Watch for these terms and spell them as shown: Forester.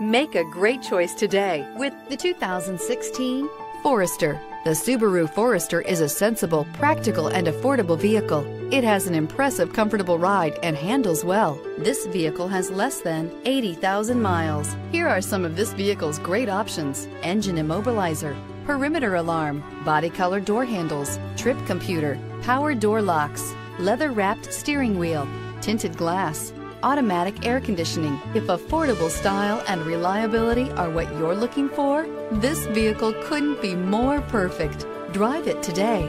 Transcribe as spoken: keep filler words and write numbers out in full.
Make a great choice today with the two thousand sixteen Forester. The Subaru Forester is a sensible, practical, and affordable vehicle. It has an impressive, comfortable ride and handles well. This vehicle has less than eighty thousand miles. Here are some of this vehicle's great options: engine immobilizer, perimeter alarm, body color door handles, trip computer, power door locks, leather-wrapped steering wheel, tinted glass, automatic air conditioning. If affordable style and reliability are what you're looking for, this vehicle couldn't be more perfect. Drive it today.